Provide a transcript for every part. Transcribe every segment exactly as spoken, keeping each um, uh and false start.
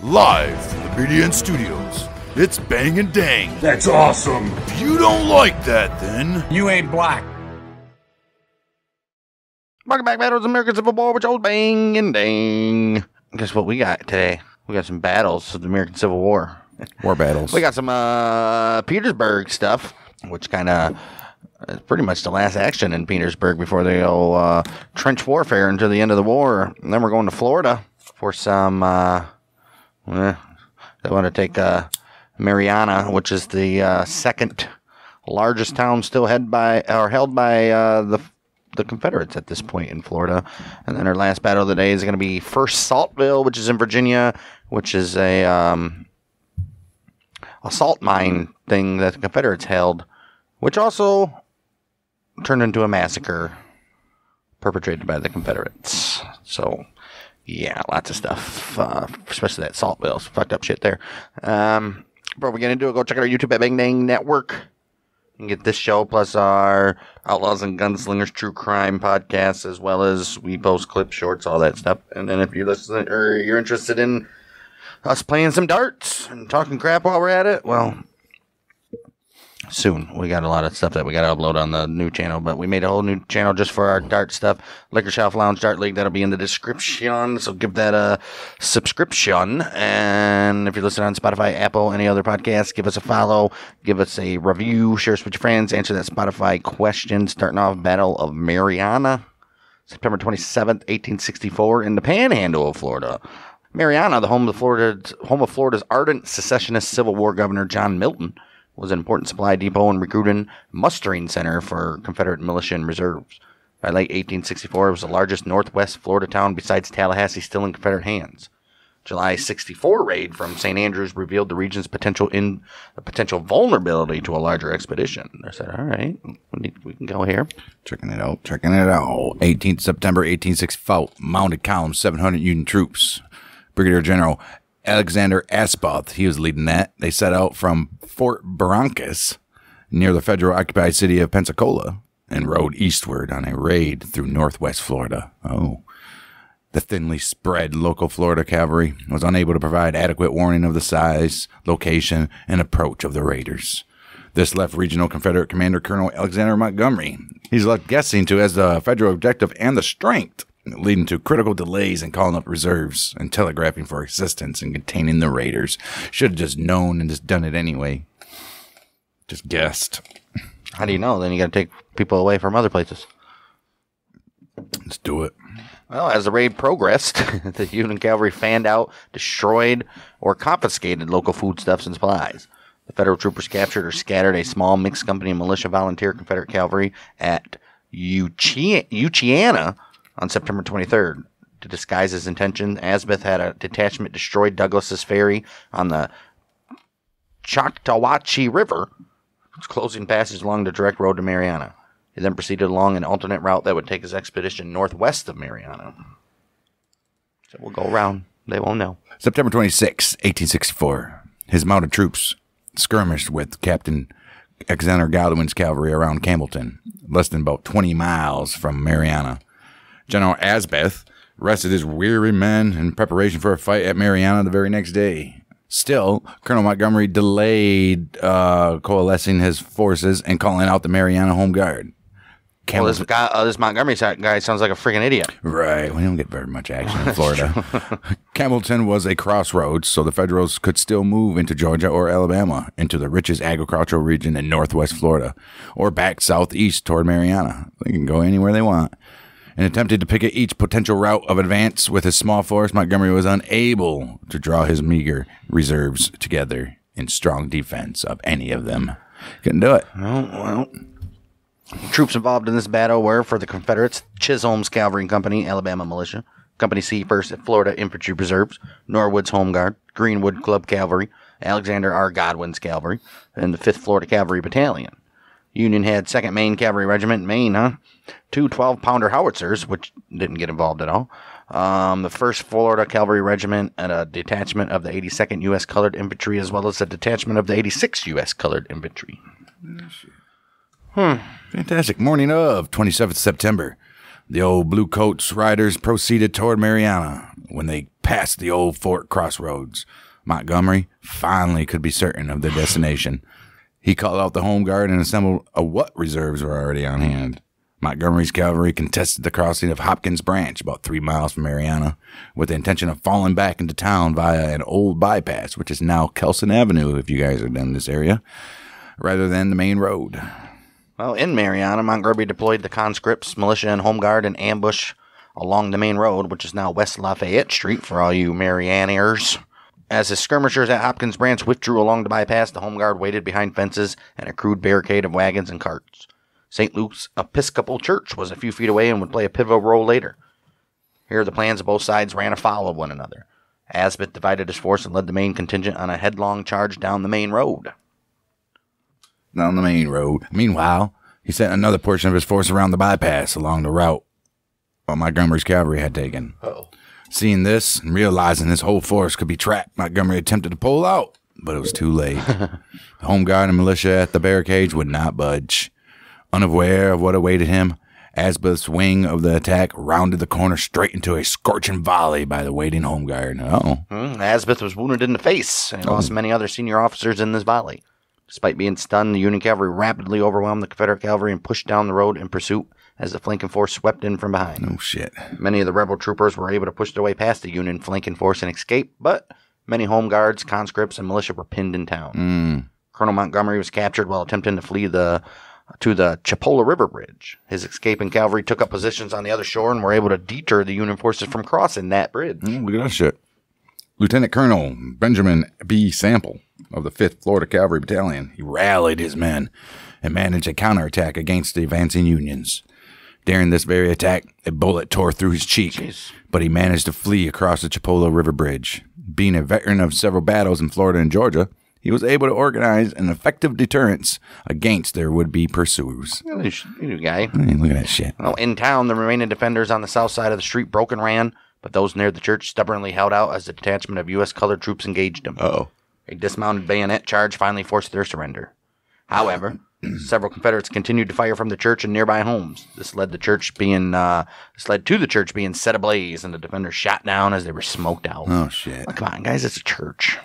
Live from the B D N Studios, it's Bang and Dang. That's awesome. If you don't like that, then you ain't black. Welcome back, battles, American Civil War, which old Bang and Dang. Guess what we got today? We got some battles of the American Civil War. War battles. We got some uh, Petersburg stuff, which kind of is pretty much the last action in Petersburg before the old uh, trench warfare until the end of the war. And then we're going to Florida for some... Uh, Well, they want to take uh, Marianna, which is the uh, second largest town still held by or held by uh, the the Confederates at this point in Florida. And then our last battle of the day is going to be First Saltville, which is in Virginia, which is a um, a salt mine thing that the Confederates held, which also turned into a massacre perpetrated by the Confederates. So. Yeah, lots of stuff, uh, especially that salt bill. Fucked up shit there. Um, but we're going to do it. Go check out our YouTube at Bang Dang Network. You can get this show plus our Outlaws and Gunslingers True Crime podcast, as well as we post clips, shorts, all that stuff. And then if you're listening or you're interested in us playing some darts and talking crap while we're at it, well, soon. We got a lot of stuff that we got to upload on the new channel, but we made a whole new channel just for our dart stuff. Liquor Shelf Lounge Dart League, that'll be in the description, so give that a subscription. And if you're listening on Spotify, Apple, any other podcasts, give us a follow, give us a review, share us with your friends, answer that Spotify question. Starting off, Battle of Marianna, September twenty-seventh, eighteen sixty-four, in the Panhandle of Florida. Marianna, the home of Florida's, home of Florida's ardent secessionist Civil War governor John Milton, was an important supply depot and recruiting mustering center for Confederate militia and reserves. By late eighteen sixty-four, it was the largest northwest Florida town besides Tallahassee still in Confederate hands. July sixty-four raid from Saint Andrews revealed the region's potential in the potential vulnerability to a larger expedition. They said, all right, we, need, we can go here. Checking it out, checking it out. eighteenth September eighteen sixty-four, mounted column, seven hundred Union troops. Brigadier General Alexander Asboth, he was leading that. They set out from Fort Barrancas near the federal-occupied city of Pensacola and rode eastward on a raid through northwest Florida. Oh. The thinly spread local Florida cavalry was unable to provide adequate warning of the size, location, and approach of the raiders. This left regional Confederate commander Colonel Alexander Montgomery. He's left guessing to as the federal objective and the strength, leading to critical delays in calling up reserves and telegraphing for assistance and containing the raiders. Should have just known and just done it anyway. Just guessed. How do you know? Then you got to take people away from other places. Let's do it. Well, as the raid progressed, the Union cavalry fanned out, destroyed, or confiscated local foodstuffs and supplies. The federal troopers captured or scattered a small mixed company of militia volunteer Confederate cavalry at Uchiana, on September twenty-third, to disguise his intention, Asboth had a detachment destroy Douglas's Ferry on the Choctawachee River, closing passage along the direct road to Marianna. He then proceeded along an alternate route that would take his expedition northwest of Marianna. So we'll go around. They won't know. September twenty-sixth, eighteen sixty-four. His mounted troops skirmished with Captain Alexander Godwin's cavalry around Campbellton, less than about twenty miles from Marianna. General Asboth rested his weary men in preparation for a fight at Marianna the very next day. Still, Colonel Montgomery delayed uh, coalescing his forces and calling out the Marianna Home Guard. Well, this, guy, uh, this Montgomery guy sounds like a freaking idiot. Right. We don't get very much action in Florida. Campbellton was a crossroads, so the Federals could still move into Georgia or Alabama, into the richest agricultural region in northwest Florida, or back southeast toward Marianna. They can go anywhere they want. And attempted to picket each potential route of advance with his small force, Montgomery was unable to draw his meager reserves together in strong defense of any of them. Couldn't do it. Well, well. Troops involved in this battle were, for the Confederates, Chisholm's Cavalry Company, Alabama Militia, Company C, first Florida Infantry Reserves, Norwood's Home Guard, Greenwood Club Cavalry, Alexander R. Godwin's Cavalry, and the fifth Florida Cavalry Battalion. Union had second Maine Cavalry Regiment, Maine, huh? Two twelve-pounder howitzers, which didn't get involved at all. Um, the first Florida Cavalry Regiment and a detachment of the eighty-second U S Colored Infantry, as well as a detachment of the eighty-sixth U S Colored Infantry. Hmm. Fantastic. Morning of twenty-seventh September. The old blue coats riders proceeded toward Mariana. When they passed the old fort crossroads, Montgomery finally could be certain of their destination. He called out the home guard and assembled a what reserves were already on hand. Montgomery's cavalry contested the crossing of Hopkins Branch, about three miles from Mariana, with the intention of falling back into town via an old bypass, which is now Kelson Avenue, if you guys are in this area, rather than the main road. Well, in Mariana, Montgomery deployed the conscripts, militia, and home guard in ambush along the main road, which is now West Lafayette Street for all you Marianers. As his skirmishers at Hopkins Branch withdrew along the bypass, the home guard waited behind fences and a crude barricade of wagons and carts. Saint Luke's Episcopal Church was a few feet away and would play a pivotal role later. Here the plans of both sides ran afoul of one another. Asboth divided his force and led the main contingent on a headlong charge down the main road. Down the main road. Meanwhile, he sent another portion of his force around the bypass along the route Montgomery's cavalry had taken. Uh-oh. Seeing this and realizing his whole force could be trapped, Montgomery attempted to pull out, but it was too late. The home guard and militia at the barricades would not budge. Unaware of what awaited him, Asboth's wing of the attack rounded the corner straight into a scorching volley by the waiting home guard. Uh-oh. Mm, Asboth was wounded in the face, and he oh. lost many other senior officers in this volley. Despite being stunned, the Union cavalry rapidly overwhelmed the Confederate cavalry and pushed down the road in pursuit as the flanking force swept in from behind. Oh, shit. Many of the rebel troopers were able to push their way past the Union flanking force and escape, but many home guards, conscripts, and militia were pinned in town. Mm. Colonel Montgomery was captured while attempting to flee the... to the Chipola River Bridge. His escaping cavalry took up positions on the other shore and were able to deter the Union forces from crossing that bridge. Mm, look at that shit. Lieutenant Colonel Benjamin B. Sample of the fifth Florida Cavalry Battalion, he rallied his men and managed a counterattack against the advancing Unions. During this very attack, a bullet tore through his cheek, Jeez. but he managed to flee across the Chipola River Bridge. Being a veteran of several battles in Florida and Georgia, he was able to organize an effective deterrence against their would-be pursuers. You guy. I mean, look at that shit. Well, in town, the remaining defenders on the south side of the street broke and ran, but those near the church stubbornly held out as the detachment of U S colored troops engaged them. Uh-oh. A dismounted bayonet charge finally forced their surrender. However, several Confederates continued to fire from the church and nearby homes. This led the church being uh, this led to the church being set ablaze, and the defenders shot down as they were smoked out. Oh shit! Well, come on, guys, it's a church.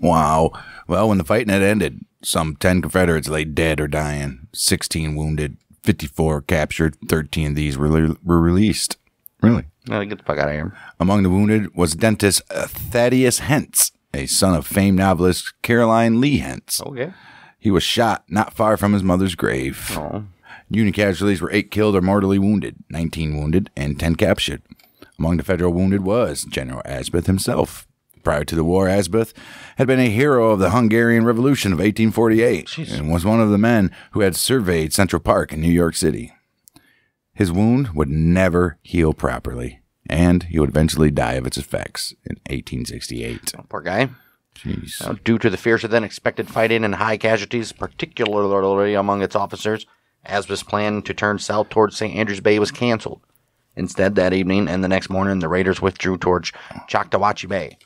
Wow. Well, when the fighting had ended, some ten Confederates lay dead or dying, sixteen wounded, fifty-four captured, thirteen of these were, re were released. Really? Well, get the fuck out of here. Among the wounded was dentist uh, Thaddeus Hentz, a son of famed novelist Caroline Lee Hentz. Okay. He was shot not far from his mother's grave. Oh. Union casualties were eight killed or mortally wounded, nineteen wounded, and ten captured. Among the federal wounded was General Asboth himself. Prior to the war, Asboth had been a hero of the Hungarian Revolution of eighteen forty-eight Jeez. and was one of the men who had surveyed Central Park in New York City. His wound would never heal properly, and he would eventually die of its effects in eighteen sixty-eight. Oh, poor guy. Jeez. Now, due to the fiercer-than-expected fighting and high casualties, particularly among its officers, Asboth's plan to turn south towards Saint Andrews Bay was canceled. Instead, that evening and the next morning, the raiders withdrew towards Choctawachee Bay.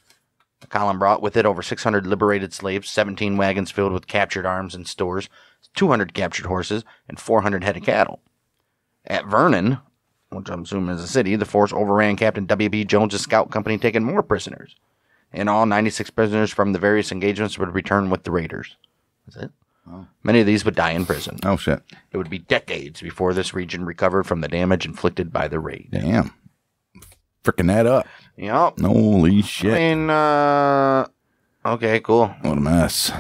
The column brought with it over six hundred liberated slaves, seventeen wagons filled with captured arms and stores, two hundred captured horses, and four hundred head of cattle. At Vernon, which I'm assuming is a city, the force overran Captain W B Jones's scout company, taking more prisoners. In all, ninety-six prisoners from the various engagements would return with the raiders. That's it. Oh. Many of these would die in prison. Oh, shit. It would be decades before this region recovered from the damage inflicted by the raid. Damn. Frickin' that up. Yep. Holy shit. I mean, uh, okay, cool. What a mess.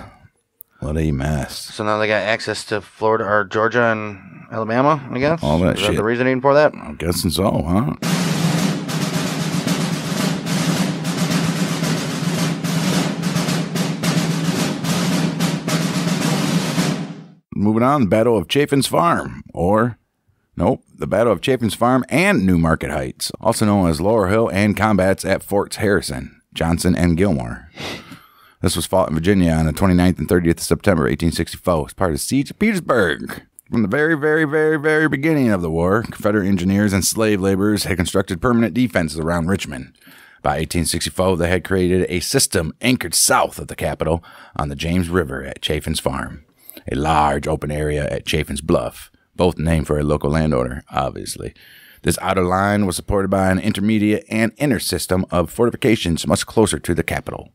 What a mess. So now they got access to Florida or Georgia and Alabama, I guess? All that shit. Is that the reasoning for that? I'm guessing so, huh? Moving on, the Battle of Chaffin's Farm, or... Nope, the Battle of Chaffin's Farm and New Market Heights, also known as Laurel Hill, and combats at Forts Harrison, Johnson, and Gilmore. This was fought in Virginia on the twenty-ninth and thirtieth of September, eighteen sixty-four, as part of the Siege of Petersburg. From the very, very, very, very beginning of the war, Confederate engineers and slave laborers had constructed permanent defenses around Richmond. By eighteen sixty-four, they had created a system anchored south of the capital on the James River at Chaffin's Farm, a large open area at Chaffin's Bluff, both named for a local landowner, obviously. This outer line was supported by an intermediate and inner system of fortifications much closer to the capital.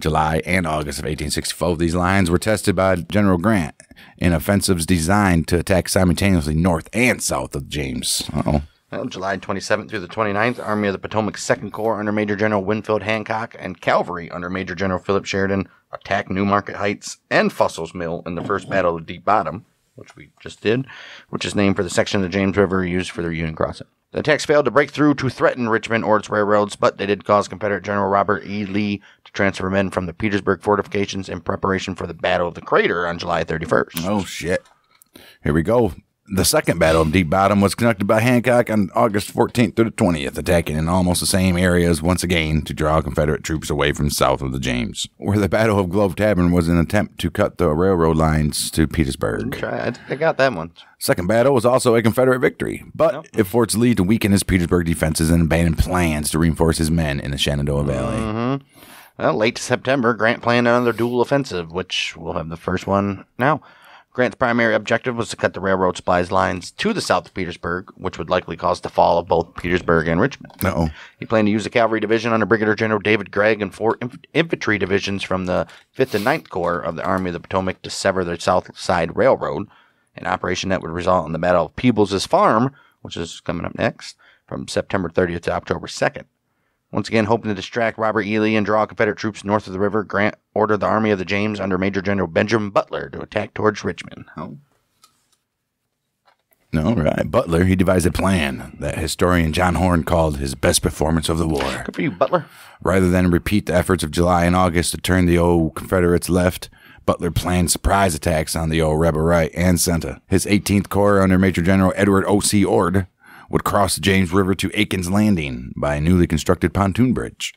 July and August of eighteen sixty-four, these lines were tested by General Grant in offensives designed to attack simultaneously north and south of James. Uh-oh. Well, July twenty-seventh through the twenty-ninth, Army of the Potomac Second Corps under Major General Winfield Hancock and cavalry under Major General Philip Sheridan attacked New Market Heights and Fussell's Mill in the First Battle of Deep Bottom, which we just did, which is named for the section of the James River used for their Union crossing. The attacks failed to break through to threaten Richmond or its railroads, but they did cause Confederate General Robert E. Lee to transfer men from the Petersburg fortifications in preparation for the Battle of the Crater on July thirty-first. Oh, shit. Here we go. The Second Battle of Deep Bottom was conducted by Hancock on August fourteenth through the twentieth, attacking in almost the same areas once again to draw Confederate troops away from south of the James, where the Battle of Glove Tavern was an attempt to cut the railroad lines to Petersburg. I, I got that one. Second battle was also a Confederate victory, but nope. it forced Lee to weaken his Petersburg defenses and abandon plans to reinforce his men in the Shenandoah Valley. Mm-hmm. Well, late September, Grant planned another dual offensive, which we'll have the first one now. Grant's primary objective was to cut the railroad supplies lines to the south of Petersburg, which would likely cause the fall of both Petersburg and Richmond. Uh-oh. He planned to use a cavalry division under Brigadier General David Gregg and four inf infantry divisions from the fifth and ninth corps of the Army of the Potomac to sever the South Side Railroad, an operation that would result in the Battle of Peebles' Farm, which is coming up next, from September thirtieth to October second. Once again, hoping to distract Robert E. Lee and draw Confederate troops north of the river, Grant ordered the Army of the James under Major General Benjamin Butler to attack towards Richmond. Oh. No, right. Butler, he devised a plan that historian John Horne called his best performance of the war. Good for you, Butler. Rather than repeat the efforts of July and August to turn the old Confederates left, Butler planned surprise attacks on the old rebel right and center. His eighteenth corps under Major General Edward O C Ord would cross the James River to Aiken's Landing by a newly constructed pontoon bridge.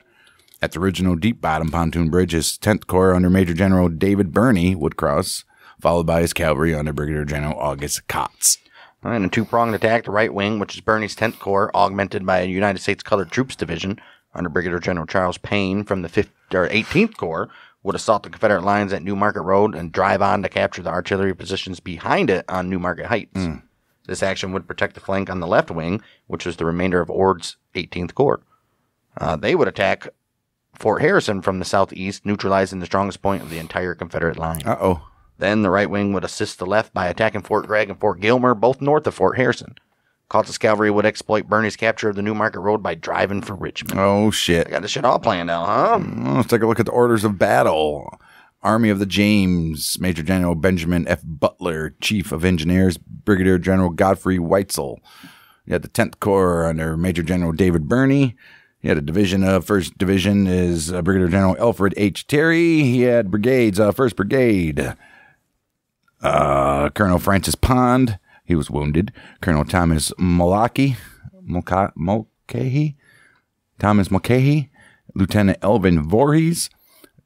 At the original Deep Bottom pontoon bridge, his tenth corps under Major General David Birney would cross, followed by his cavalry under Brigadier General August Cotts. In a two-pronged attack, the right wing, which is Birney's tenth corps, augmented by a United States Colored Troops Division under Brigadier General Charles Payne from the eighteenth corps, would assault the Confederate lines at New Market Road and drive on to capture the artillery positions behind it on New Market Heights. Mm. This action would protect the flank on the left wing, which was the remainder of Ord's eighteenth corps. Uh, they would attack Fort Harrison from the southeast, neutralizing the strongest point of the entire Confederate line. Uh-oh. Then the right wing would assist the left by attacking Fort Gregg and Fort Gilmer, both north of Fort Harrison. Cotts's cavalry would exploit Birney's capture of the New Market Road by driving for Richmond. Oh, shit. I got this shit all planned out, huh? Mm, let's take a look at the orders of battle. Army of the James, Major General Benjamin F. Butler, Chief of Engineers, Brigadier General Godfrey Weitzel. You had the tenth corps under Major General David Birney. You had a division of first Division is uh, Brigadier General Alfred H. Terry. He had brigades, uh, first Brigade, uh, Colonel Francis Pond. He was wounded. Colonel Thomas Mulcahy, Mulca Mulcahy, Thomas Mulcahy, Lieutenant Elvin Voorhees.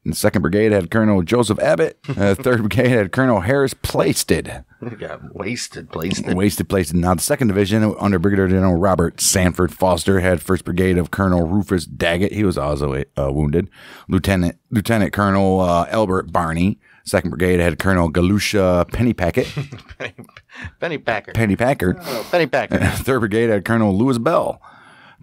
And second Brigade had Colonel Joseph Abbott. Uh, third Brigade had Colonel Harris Plaisted. They got wasted, Plaisted. Wasted, Plaisted. Now the second Division under Brigadier General Robert Sanford Foster had first Brigade of Colonel Rufus Daggett. He was also uh, wounded. Lieutenant Lieutenant Colonel uh, Albert Barney. second Brigade had Colonel Galusha Pennypacket. Penny, Penny Packer. Penny Packer. Oh, Penny Packer. third Brigade had Colonel Lewis Bell.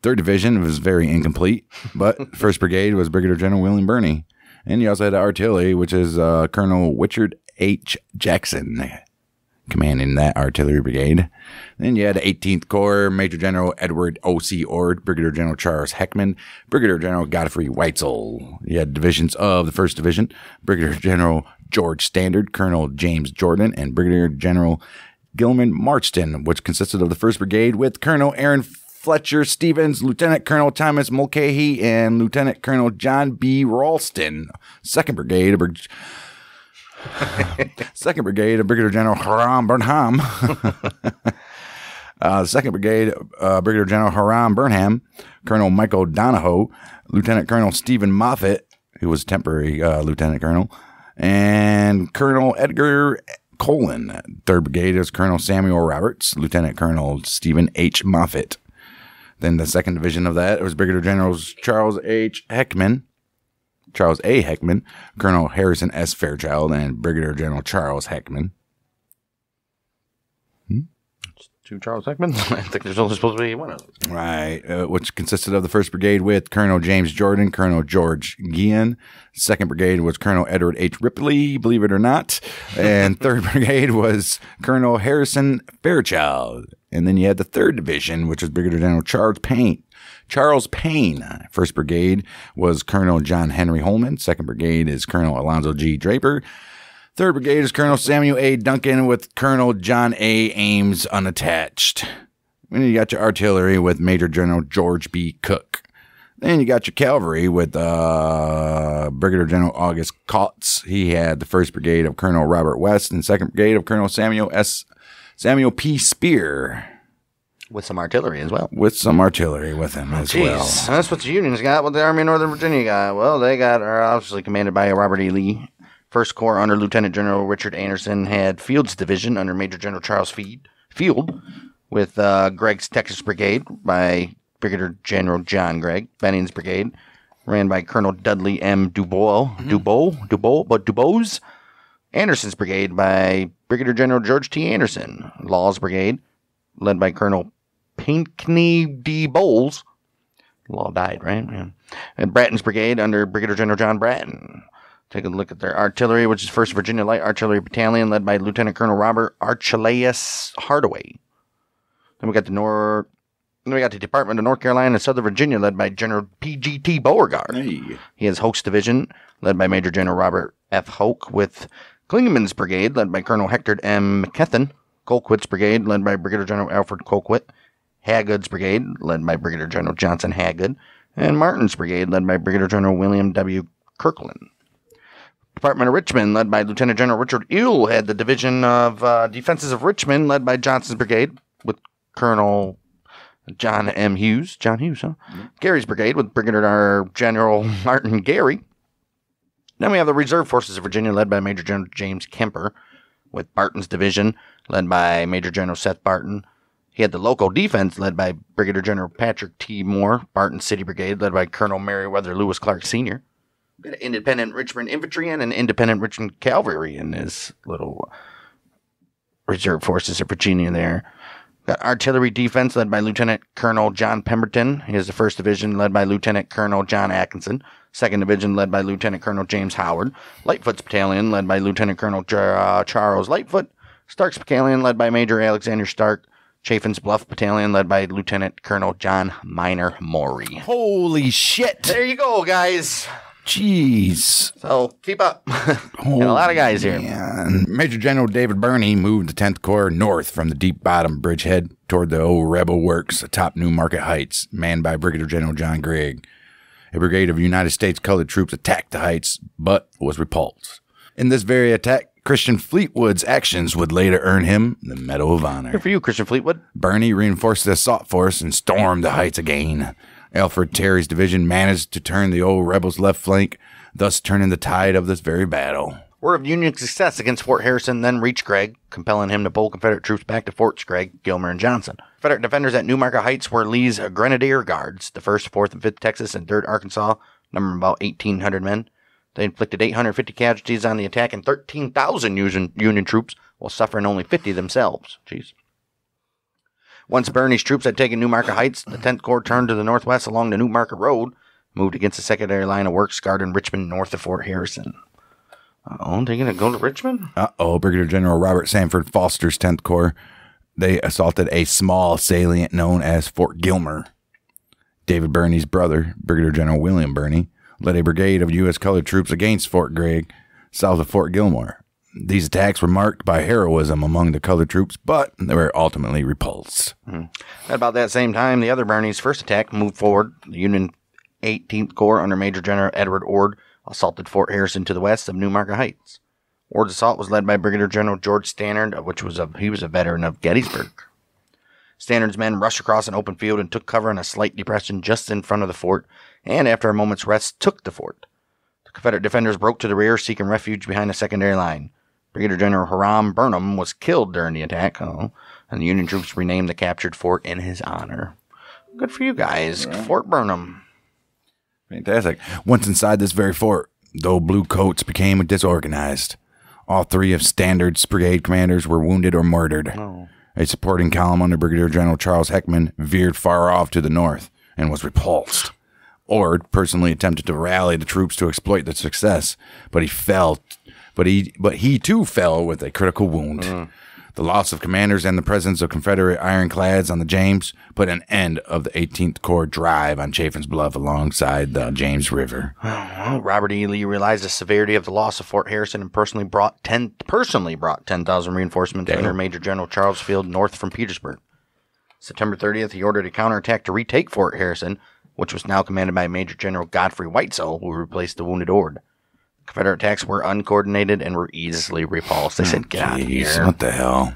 third Division was very incomplete, but first Brigade was Brigadier General William Birney. And you also had artillery, which is uh, Colonel Richard H. Jackson commanding that artillery brigade. Then you had the eighteenth corps, Major General Edward O C. Ord, Brigadier General Charles Heckman, Brigadier General Godfrey Weitzel. You had divisions of the first Division, Brigadier General George Standard, Colonel James Jordan, and Brigadier General Gilman Marston, which consisted of the first Brigade with Colonel Aaron Fletcher Stevens, Lieutenant Colonel Thomas Mulcahy, and Lieutenant Colonel John B. Ralston. Second Brigade of Brig Second Brigade of Brigadier General Hiram Burnham. uh, Second Brigade uh, Brigadier General Hiram Burnham, Colonel Michael Donahoe, Lieutenant Colonel Stephen Moffat, who was a temporary uh, Lieutenant Colonel, and Colonel Edgar Colin. Third Brigade is Colonel Samuel Roberts, Lieutenant Colonel Stephen H. Moffat. Then the second division of that, it was Brigadier Generals Charles H. Heckman, Charles A. Heckman, Colonel Harrison S. Fairchild, and Brigadier General Charles Heckman. Hmm? It's two Charles Heckman. I think there's only supposed to be one of them. Right, uh, which consisted of the first Brigade with Colonel James Jordan, Colonel George Guillen. second Brigade was Colonel Edward H. Ripley, believe it or not. And third Brigade was Colonel Harrison Fairchild. And then you had the third Division, which was Brigadier General Charles Payne. Charles Payne. first Brigade was Colonel John Henry Holman. second Brigade is Colonel Alonzo G. Draper. third Brigade is Colonel Samuel A. Duncan with Colonel John A. Ames unattached. Then you got your artillery with Major General George B. Cook. Then you got your cavalry with uh, Brigadier General August Kautz. He had the first Brigade of Colonel Robert West and second Brigade of Colonel Samuel S. Samuel P. Spear. With some artillery as well. With some artillery with him as Jeez. well. That's what the Union's got, what the Army of Northern Virginia got. Well, they got are obviously commanded by Robert E. Lee. First Corps under Lieutenant General Richard Anderson had Field's Division under Major General Charles Field with uh, Gregg's Texas Brigade by Brigadier General John Gregg. Benning's Brigade ran by Colonel Dudley M. Dubois. Mm-hmm. Dubois? Dubois? But Dubois? Anderson's Brigade by Brigadier General George T. Anderson. Law's Brigade led by Colonel Pinckney D. Bowles. Law died, right? Yeah. And Bratton's Brigade under Brigadier General John Bratton. Take a look at their artillery, which is first Virginia Light Artillery Battalion, led by Lieutenant Colonel Robert Archelaus Hardaway. Then we got the North, then we got the Department of North Carolina and Southern Virginia, led by General P G T Beauregard. Hey. He has Hoke's Division, led by Major General Robert F. Hoke, with Klingman's Brigade, led by Colonel Hector M. McKethan. Colquitt's Brigade, led by Brigadier General Alfred Colquitt. Hagood's Brigade, led by Brigadier General Johnson Hagood. And Martin's Brigade, led by Brigadier General William W. Kirkland. Department of Richmond, led by Lieutenant General Richard Ewell, had the Division of uh, Defenses of Richmond, led by Johnson's Brigade, with Colonel John M. Hughes. John Hughes, huh? Mm-hmm. Gary's Brigade, with Brigadier General Martin Gary. Then we have the Reserve Forces of Virginia, led by Major General James Kemper, with Barton's Division, led by Major General Seth Barton. He had the Local Defense, led by Brigadier General Patrick T. Moore. Barton's City Brigade, led by Colonel Meriwether Lewis Clark Senior Got an independent Richmond infantry and an independent Richmond cavalry in this little reserve forces of Virginia there. Got artillery defense led by Lieutenant Colonel John Pemberton. He has the first Division led by Lieutenant Colonel John Atkinson. second Division led by Lieutenant Colonel James Howard. Lightfoot's Battalion led by Lieutenant Colonel J uh, Charles Lightfoot. Stark's Battalion led by Major Alexander Stark. Chaffin's Bluff Battalion, led by Lieutenant Colonel John Minor Maury. Holy shit! There you go, guys. Jeez. So, keep up. Oh, got a lot of guys here. Man. Major General David Birney moved the tenth Corps north from the Deep Bottom bridgehead toward the old Rebel Works atop New Market Heights, manned by Brigadier General John Gregg. A brigade of United States colored troops attacked the heights, but was repulsed. In this very attack, Christian Fleetwood's actions would later earn him the Medal of Honor. Good for you, Christian Fleetwood. Birney reinforced the assault force and stormed the heights again. Alfred Terry's division managed to turn the old rebels' left flank, thus turning the tide of this very battle. Word of Union success against Fort Harrison then reached Gregg, compelling him to pull Confederate troops back to Forts Gregg, Gilmer, and Johnson. Confederate defenders at New Market Heights were Lee's Grenadier Guards, the first, fourth, and fifth Texas, and third Arkansas, numbering about eighteen hundred men. They inflicted eight hundred fifty casualties on the attack and thirteen thousand Union troops, while suffering only fifty themselves. Jeez. Once Birney's troops had taken New Market Heights, the tenth Corps turned to the northwest along the New Market Road, moved against the secondary line of works guarding Richmond north of Fort Harrison. Uh-oh, they're going to go to Richmond? Uh-oh, Brigadier General Robert Sanford Foster's tenth Corps. They assaulted a small salient known as Fort Gilmer. David Birney's brother, Brigadier General William Birney, led a brigade of U S colored troops against Fort Gregg, south of Fort Gilmore. These attacks were marked by heroism among the colored troops, but they were ultimately repulsed. Mm. At about that same time, the other Birney's first attack moved forward. The Union eighteenth Corps under Major General Edward Ord assaulted Fort Harrison to the west of New Market Heights. Ord's assault was led by Brigadier General George Stannard, of which was a, he was a veteran of Gettysburg. Stannard's men rushed across an open field and took cover in a slight depression just in front of the fort, and after a moment's rest, took the fort. The Confederate defenders broke to the rear, seeking refuge behind a secondary line. Brigadier General Hiram Burnham was killed during the attack, oh, and the Union troops renamed the captured fort in his honor. Good for you guys. Right. Fort Burnham. Fantastic. Once inside this very fort, though blue coats became disorganized. All three of Stannard's brigade commanders were wounded or murdered. Oh. A supporting column under Brigadier General Charles Heckman veered far off to the north and was repulsed. Ord personally attempted to rally the troops to exploit the success, but he fell, but he, but he too fell with a critical wound. Uh. The loss of commanders and the presence of Confederate ironclads on the James put an end of the eighteenth Corps drive on Chaffin's Bluff alongside the James River. Well, Robert E. Lee realized the severity of the loss of Fort Harrison and personally brought ten personally brought ten thousand reinforcements Damn. under Major General Charles Field north from Petersburg. September thirtieth, he ordered a counterattack to retake Fort Harrison, which was now commanded by Major General Godfrey Weitzel, who replaced the wounded Ord. Confederate attacks were uncoordinated and were easily repulsed. They said, "Get out of here!" What the hell?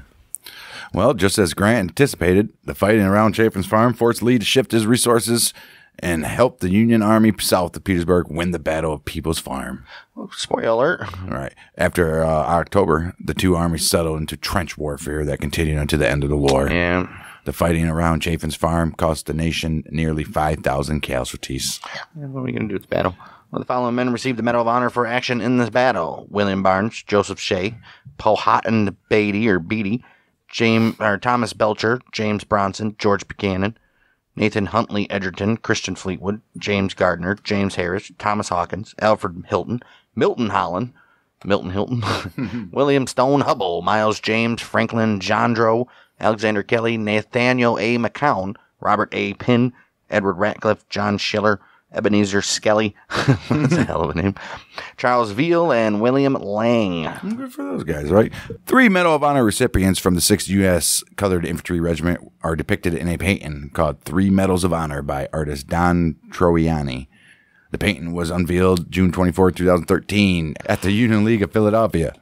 Well, just as Grant anticipated, the fighting around Chaffin's Farm forced Lee to shift his resources and help the Union Army south of Petersburg win the Battle of Peebles' Farm. Well, spoiler alert. All right. After uh, October, the two armies settled into trench warfare that continued until the end of the war. Yeah. The fighting around Chaffin's Farm cost the nation nearly five thousand casualties. What are we going to do with the battle? Well, the following men received the Medal of Honor for action in this battle: William Barnes, Joseph Shea, Powhatan Beatty or Beatty, James or Thomas Belcher, James Bronson, George Buchanan, Nathan Huntley Edgerton, Christian Fleetwood, James Gardner, James Harris, Thomas Hawkins, Alfred Hilton, Milton Holland, Milton Hilton, William Stone Hubble, Miles James, Franklin Jandro, Alexander Kelly, Nathaniel A. McCown, Robert A. Penn, Edward Ratcliffe, John Schiller, Ebenezer Skelly, that's a hell of a name, Charles Veal, and William Lang. Good for those guys, right? Three Medal of Honor recipients from the sixth U S Colored Infantry Regiment are depicted in a painting called Three Medals of Honor by artist Don Troiani. The painting was unveiled June twenty-fourth, two thousand thirteen at the Union League of Philadelphia.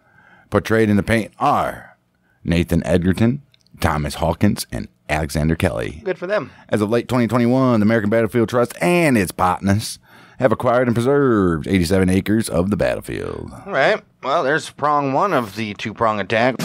Portrayed in the painting are Nathan Edgerton, Thomas Hawkins, and Alexander Kelly. Good for them. As of late twenty twenty-one, the American Battlefield Trust and its partners have acquired and preserved eighty-seven acres of the battlefield. All right. Well, there's prong one of the two-prong attack.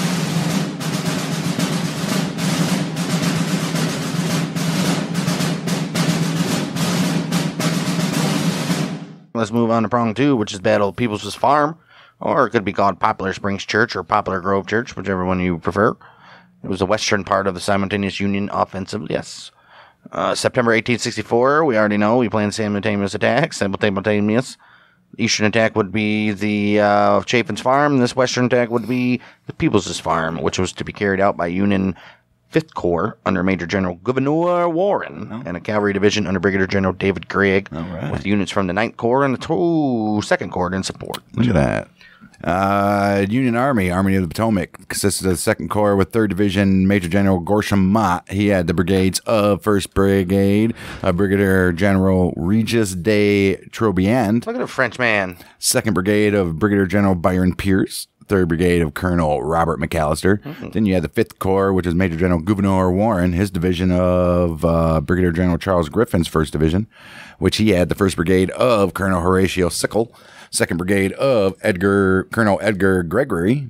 Let's move on to prong two, which is Battle of Peebles' Farm, or it could be called Poplar Springs Church or Poplar Grove Church, whichever one you prefer. It was the western part of the simultaneous Union offensive, yes. Uh, September eighteen sixty-four, we already know, we planned simultaneous attacks. Simultaneous. Eastern attack would be the uh, Chaffin's Farm. This western attack would be the Peebles' Farm, which was to be carried out by Union fifth Corps under Major General Gouverneur Warren oh. and a cavalry division under Brigadier General David Gregg, right, with units from the ninth Corps and the second Corps in support. Look at that. Uh, Union Army, Army of the Potomac, consisted of the second Corps with third Division Major General Gorsham Mott. He had the brigades of first Brigade, uh, Brigadier General Regis de Trobiand. Look at a French man. second Brigade of Brigadier General Byron Pierce. third Brigade of Colonel Robert McAllister. Mm-hmm. Then you had the fifth Corps, which is Major General Gouverneur Warren, his division of uh, Brigadier General Charles Griffin's first Division, which he had the first Brigade of Colonel Horatio Sickle, second Brigade of Edgar Colonel Edgar Gregory,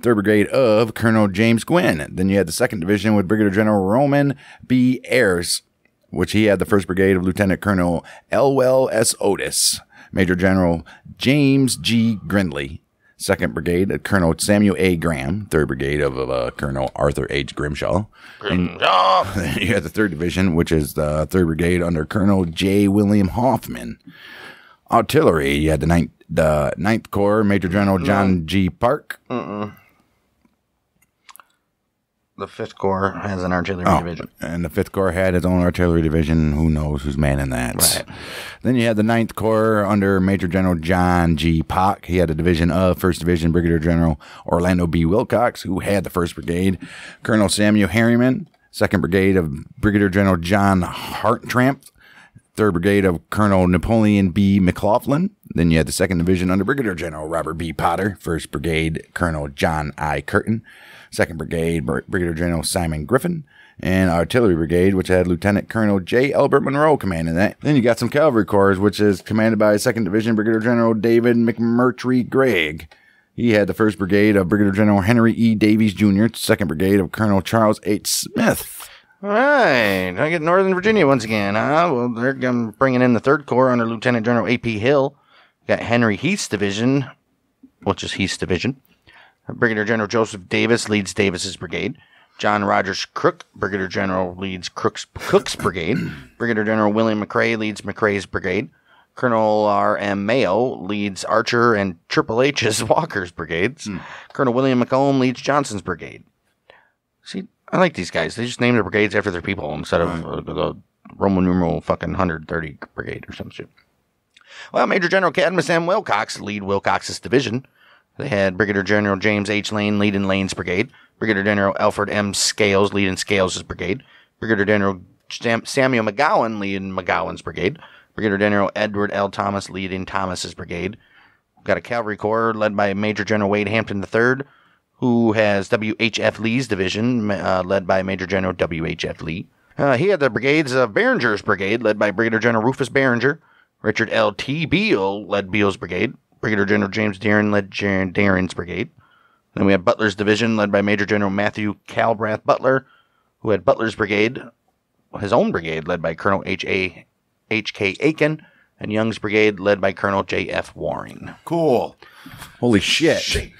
third Brigade of Colonel James Gwynn. Then you had the second Division with Brigadier General Roman B. Ayres, which he had the first Brigade of Lieutenant Colonel Elwell S. Otis, Major General James G. Grindley, second Brigade of Colonel Samuel A. Graham, third Brigade of uh, Colonel Arthur H. Grimshaw. Grimshaw! And you had the third Division, which is the third Brigade under Colonel J. William Hoffman. Artillery, you had the ninth, the ninth Corps, Major General John no. G. Park. Mm-mm. The fifth Corps has an artillery oh, division. And the fifth Corps had its own artillery division. Who knows who's manning that? Right. Then you had the ninth Corps under Major General John G. Pock. He had a division of first Division Brigadier General Orlando B. Wilcox, who had the first Brigade, Colonel Samuel Harriman, second Brigade of Brigadier General John Hartranft, third Brigade of Colonel Napoleon B. McLaughlin. Then you had the second Division under Brigadier General Robert B. Potter, first Brigade, Colonel John I. Curtin, second Brigade, Brig Brigadier General Simon Griffin, and Artillery Brigade, which had Lieutenant Colonel J. Albert Monroe commanding that. Then you got some Cavalry Corps, which is commanded by second Division Brigadier General David McMurtry Gregg. He had the first Brigade of Brigadier General Henry E. Davies, Junior, second Brigade of Colonel Charles H. Smith. All right, I get Northern Virginia once again. Huh? Well, they're bringing in the third Corps under Lieutenant General A P. Hill. Got Henry Heath's division, which is Heath's division. Brigadier General Joseph Davis leads Davis's brigade. John Rogers Crook, Brigadier General, leads Crook's, Cook's Brigade. Brigadier General William McRae leads McRae's Brigade. Colonel R M Mayo leads Archer and Triple H's Walker's Brigades. Mm. Colonel William McComb leads Johnson's Brigade. See, I like these guys. They just name their brigades after their people instead of right. uh, the Roman numeral fucking one hundred thirty Brigade or some shit. Well, Major General Cadmus M. Wilcox lead Wilcox's division. They had Brigadier General James H. Lane lead in Lane's Brigade. Brigadier General Alfred M. Scales lead in Scales' Brigade. Brigadier General Sam Samuel McGowan lead in McGowan's Brigade. Brigadier General Edward L. Thomas lead in Thomas's Brigade. We've got a cavalry corps led by Major General Wade Hampton the third, who has W H F Lee's division uh, led by Major General W H F Lee. Uh, he had the brigades of Behringer's Brigade led by Brigadier General Rufus Behringer. Richard L. T. Beale led Beale's Brigade. Brigadier General James Darren led Jan Darren's Brigade. Then we had Butler's division, led by Major General Matthew Calbrath Butler, who had Butler's brigade, his own brigade, led by Colonel H A H K Aiken, and Young's brigade, led by Colonel J F Warren. Cool. Holy shit.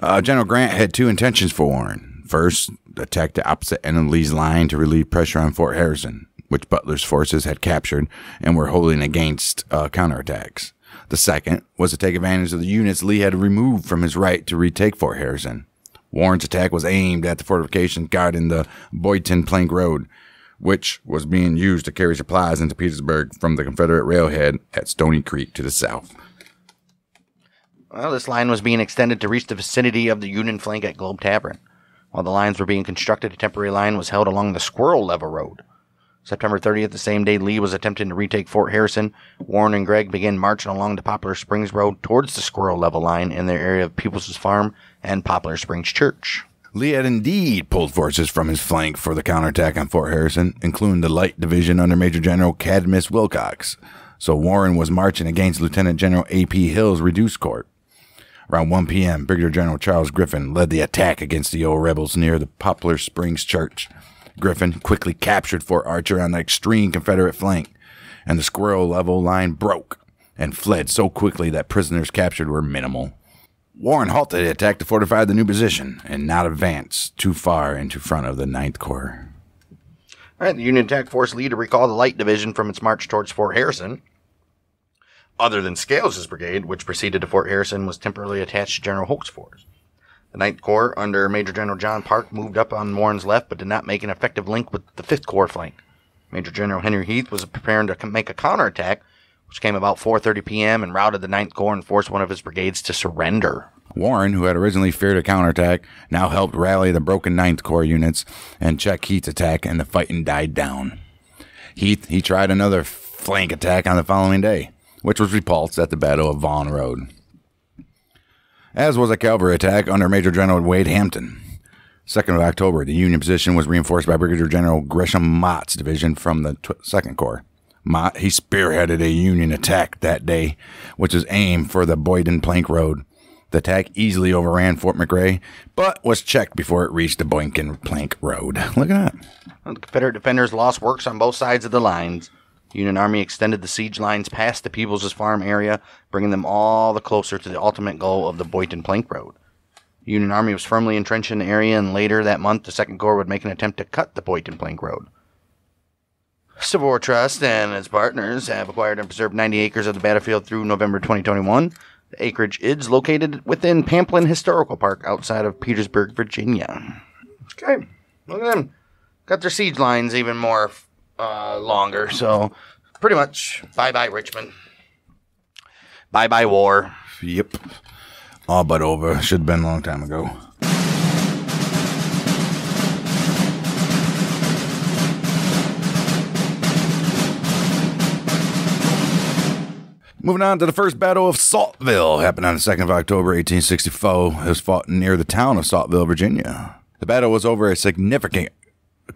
Uh, General Grant had two intentions for Warren. First, attack the opposite end of Lee's line to relieve pressure on Fort Harrison, which Butler's forces had captured and were holding against uh, counterattacks. The second was to take advantage of the units Lee had removed from his right to retake Fort Harrison. Warren's attack was aimed at the fortifications guarding the Boyton Plank Road, which was being used to carry supplies into Petersburg from the Confederate railhead at Stony Creek to the south. Well, this line was being extended to reach the vicinity of the Union flank at Globe Tavern. While the lines were being constructed, a temporary line was held along the Squirrel Level Road. September thirtieth, the same day Lee was attempting to retake Fort Harrison, Warren and Gregg began marching along the Poplar Springs Road towards the Squirrel Level line in their area of Peebles' Farm and Poplar Springs Church. Lee had indeed pulled forces from his flank for the counterattack on Fort Harrison, including the Light Division under Major General Cadmus Wilcox, so Warren was marching against Lieutenant General A P Hill's reduced corps. Around one P M, Brigadier General Charles Griffin led the attack against the old rebels near the Poplar Springs Church. Griffin quickly captured Fort Archer on the extreme Confederate flank, and the Squirrel Level line broke and fled so quickly that prisoners captured were minimal. Warren halted the attack to fortify the new position and not advance too far into front of the Ninth Corps. All right, the Union attack forced Lee to recall the Light Division from its march towards Fort Harrison. Other than Scales's brigade, which proceeded to Fort Harrison, was temporarily attached to General Hoke's force. The Ninth Corps, under Major General John Parke, moved up on Warren's left but did not make an effective link with the Fifth Corps flank. Major General Henry Heath was preparing to make a counterattack, which came about four thirty P M and routed the Ninth Corps and forced one of his brigades to surrender. Warren, who had originally feared a counterattack, now helped rally the broken Ninth Corps units and check Heath's attack, and the fighting died down. Heath, he tried another flank attack on the following day, which was repulsed at the Battle of Vaughan Road, as was a cavalry attack under Major General Wade Hampton. second of October, the Union position was reinforced by Brigadier General Gresham Mott's division from the Second Corps. Mott, he spearheaded a Union attack that day, which was aimed for the Boyton Plank Road. The attack easily overran Fort McRae, but was checked before it reached the Boyton Plank Road. Look at that. The Confederate defenders lost works on both sides of the lines. The Union Army extended the siege lines past the Peebles' Farm area, bringing them all the closer to the ultimate goal of the Boyton Plank Road. The Union Army was firmly entrenched in the area, and later that month, the Second Corps would make an attempt to cut the Boyton Plank Road. Civil War Trust and its partners have acquired and preserved ninety acres of the battlefield through November twenty twenty-one. The acreage is located within Pamplin Historical Park outside of Petersburg, Virginia. Okay, look at them. Got their siege lines even more Uh, longer, so pretty much bye-bye Richmond, bye-bye war. Yep, all but over. Should have been a long time ago. Moving on to the first Battle of Saltville, happened on the second of October eighteen sixty-four. It was fought near the town of Saltville, Virginia. The battle was over a significant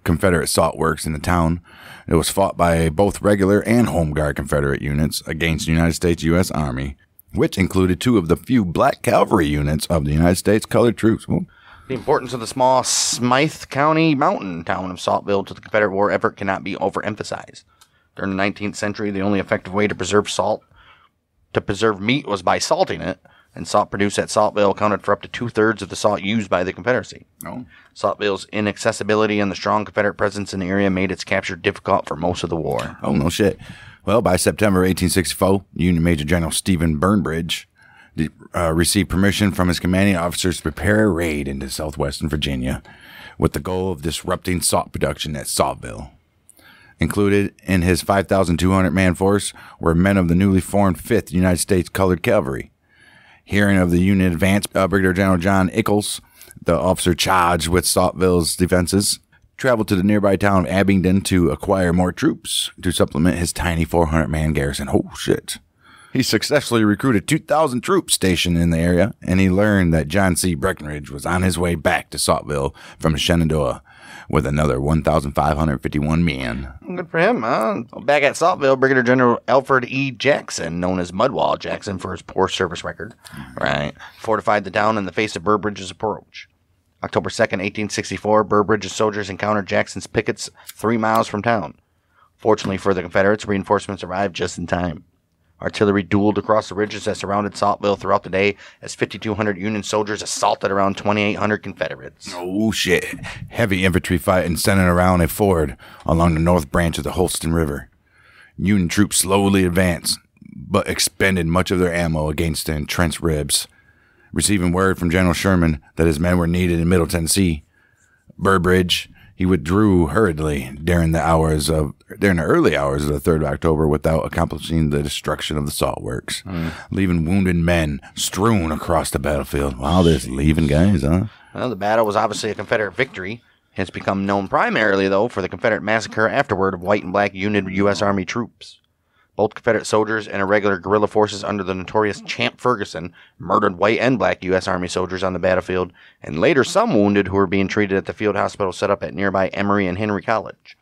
Confederate salt works in the town. It was fought by both regular and Home Guard Confederate units against the United States U S Army, which included two of the few black cavalry units of the United States Colored Troops. Ooh. The importance of the small Smythe County mountain town of Saltville to the Confederate war effort cannot be overemphasized. During the nineteenth century, the only effective way to preserve salt, to preserve meat was by salting it, and salt produced at Saltville accounted for up to two-thirds of the salt used by the Confederacy. Oh. Saltville's inaccessibility and the strong Confederate presence in the area made its capture difficult for most of the war. Oh, no shit. Well, by September eighteen sixty-four, Union Major General Stephen Burnbridge uh, received permission from his commanding officers to prepare a raid into southwestern Virginia with the goal of disrupting salt production at Saltville. Included in his five thousand two hundred man force were men of the newly formed fifth United States Colored Cavalry. Hearing of the Union advance, uh, Brigadier General John Ickles, the officer charged with Saltville's defenses, traveled to the nearby town of Abingdon to acquire more troops to supplement his tiny four hundred man garrison. Oh, shit. He successfully recruited two thousand troops stationed in the area, and he learned that John C. Breckinridge was on his way back to Saltville from Shenandoah with another one thousand five hundred fifty-one men. Good for him, huh? Back at Saltville, Brigadier General Alfred E. Jackson, known as Mudwall Jackson for his poor service record, right, fortified the town in the face of Burbridge's approach. October second, eighteen sixty-four, Burbridge's soldiers encountered Jackson's pickets three miles from town. Fortunately for the Confederates, reinforcements arrived just in time. Artillery dueled across the ridges that surrounded Saltville throughout the day as fifty-two hundred Union soldiers assaulted around twenty-eight hundred Confederates. Oh, shit. Heavy infantry fighting centered around a ford along the north branch of the Holston River. Union troops slowly advanced, but expended much of their ammo against the entrenched ribs. Receiving word from General Sherman that his men were needed in Middle Tennessee, Burbridge, he withdrew hurriedly during the hours of during the early hours of the third of October without accomplishing the destruction of the salt works, mm. leaving wounded men strewn across the battlefield. Wow, there's leaving guys, huh? Well, the battle was obviously a Confederate victory. It's become known primarily, though, for the Confederate massacre afterward of white and black Union U S Army troops. Both Confederate soldiers and irregular guerrilla forces under the notorious Champ Ferguson murdered white and black U S Army soldiers on the battlefield, and later some wounded who were being treated at the field hospital set up at nearby Emory and Henry College.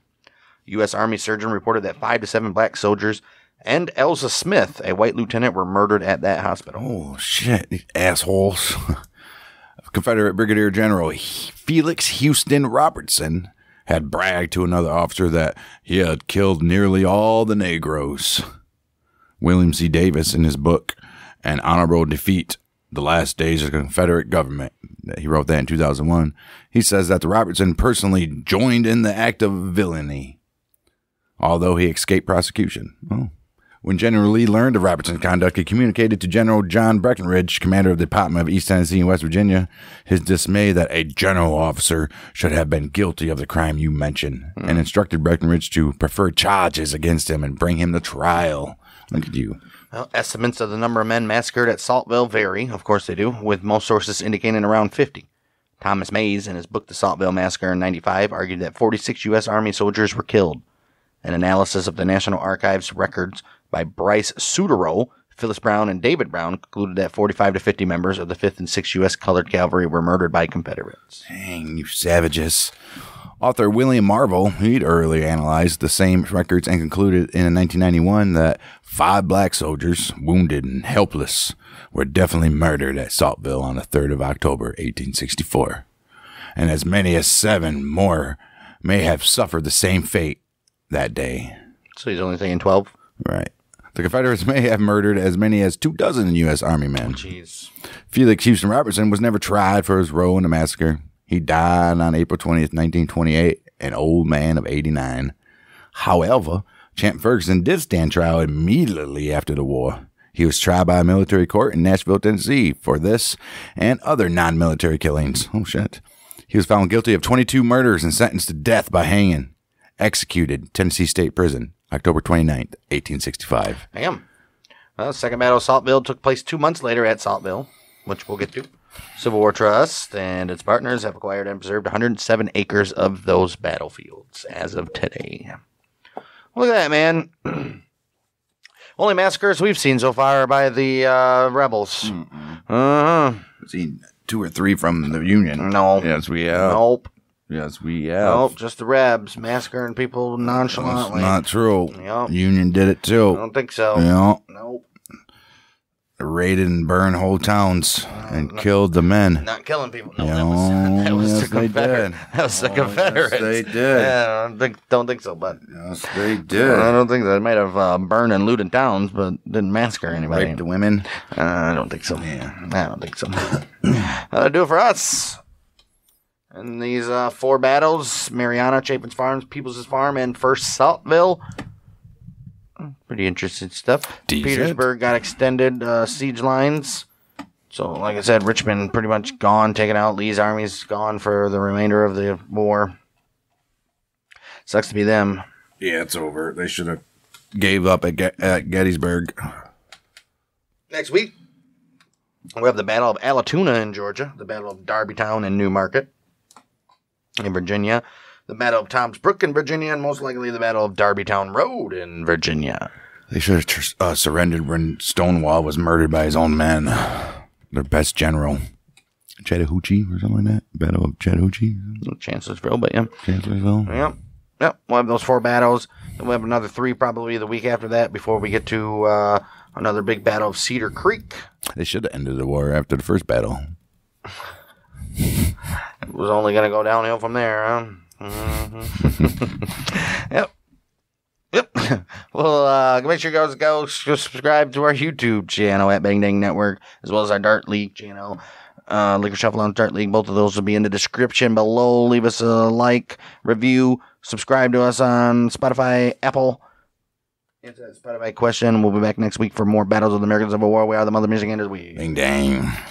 U S Army surgeon reported that five to seven black soldiers and Elsa Smith, a white lieutenant, were murdered at that hospital. Oh, shit, these assholes. Confederate Brigadier General Felix Houston Robertson had bragged to another officer that he had killed nearly all the Negroes. William C. Davis, in his book, An Honorable Defeat, The Last Days of the Confederate Government, he wrote that in two thousand one, he says that the Robertson personally joined in the act of villainy, although he escaped prosecution. Oh. When General Lee learned of Robertson's conduct, he communicated to General John Breckinridge, commander of the Department of East Tennessee and West Virginia, his dismay that a general officer should have been guilty of the crime you mention, mm. and instructed Breckinridge to prefer charges against him and bring him to trial. Look at you. Well, estimates of the number of men massacred at Saltville vary, of course they do, with most sources indicating around fifty. Thomas Mays, in his book The Saltville Massacre in ninety-five, argued that forty-six U S Army soldiers were killed. An analysis of the National Archives records by Bryce Sudero, Phyllis Brown, and David Brown concluded that forty-five to fifty members of the fifth and sixth U S Colored Cavalry were murdered by Confederates. Dang, you savages. Author William Marvell, he'd earlier analyzed the same records and concluded in nineteen ninety-one that five black soldiers, wounded and helpless, were definitely murdered at Saltville on the third of October, eighteen sixty-four. And as many as seven more may have suffered the same fate that day. So he's only saying twelve? Right. The Confederates may have murdered as many as two dozen U S Army men. Jeez. Felix Houston Robertson was never tried for his role in the massacre. He died on April twentieth, nineteen twenty-eight, an old man of eighty-nine. However, Champ Ferguson did stand trial immediately after the war. He was tried by a military court in Nashville, Tennessee for this and other non-military killings. Oh, shit. He was found guilty of twenty-two murders and sentenced to death by hanging. Executed, Tennessee State Prison, October twenty-ninth, eighteen sixty-five. Damn. Well, the Second Battle of Saltville took place two months later at Saltville, which we'll get to. Civil War Trust and its partners have acquired and preserved one hundred seven acres of those battlefields as of today. Look at that, man. Only massacres we've seen so far are by the uh, rebels. Mm-mm. Uh-huh. We've seen two or three from the Union. No. Yes, we have. Nope. Yes, we have. Oh, nope, just the Rebs massacring people nonchalantly. That's not true. Yep. Union did it too. I don't think so. Yep. Nope. Raided and burned whole towns. Uh, and not, killed the men. Not killing people. No, that was, that was yes, the Confederates. That was the oh, Confederates. Yes, they did. Yeah, I don't think, don't think so, but yes, they did. I don't think they might have uh, burned and looted towns, but didn't massacre anybody. Raped women. Uh, I don't think so. Yeah, I don't think so. That'll do it for us. And these uh, four battles: Mariana, Chaffin's Farms, Peebles' Farm, and First Saltville. Pretty interesting stuff. Decent. Petersburg got extended uh, siege lines. So, like I said, Richmond pretty much gone, taken out. Lee's army's gone for the remainder of the war. Sucks to be them. Yeah, it's over. They should have gave up at, Get at Gettysburg. Next week, we have the Battle of Allatoona in Georgia, the Battle of Darbytown and New Market in Virginia, the Battle of Tom's Brook in Virginia, and most likely the Battle of Darbytown Road in Virginia. They should have uh, surrendered when Stonewall was murdered by his own men. Their best general. Chattahoochee or something like that? Battle of Chattahoochee? Chancellorsville, but yeah. Chancellorsville? Yep. Yep. We'll have those four battles. Then we'll have another three probably the week after that before we get to uh, another big battle of Cedar Creek. They should have ended the war after the first battle. It was only going to go downhill from there, huh? Mm-hmm. Yep. Yep. Well, uh, make sure you guys go subscribe to our YouTube channel at Bang Dang Network, as well as our Dart League channel, uh, Liquor Shuffle on Dart League. Both of those will be in the description below. Leave us a like, review, subscribe to us on Spotify, Apple. Answer that Spotify question. We'll be back next week for more Battles of the American Civil War. We are the Mother Music Enders. We Bang Dang.